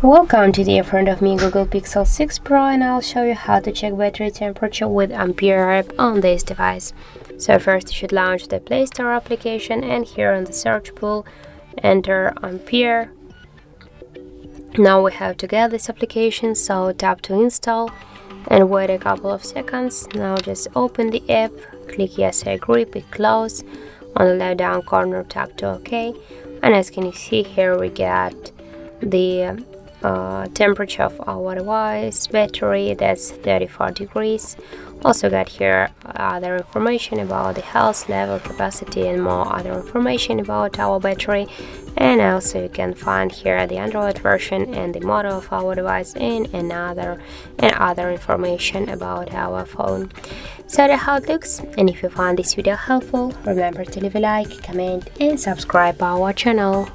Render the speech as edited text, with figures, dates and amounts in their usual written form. Welcome to the front of me Google Pixel 6 Pro, and I'll show you how to check battery temperature with Ampere app on this device. So first you should launch the Play Store application, and here on the search pool enter Ampere. Now we have to get this application, so tap to install and wait a couple of seconds. Now just open the app, click yes I agree, pick close, on the left down corner tap to OK, and as can you see here we get the temperature of our device, battery, that's 34 degrees. Also got here other information about the health, level, capacity, and more other information about our battery. And also you can find here the Android version and the model of our device and other information about our phone. So that's how it looks, and if you found this video helpful, remember to leave a like, comment, and subscribe our channel.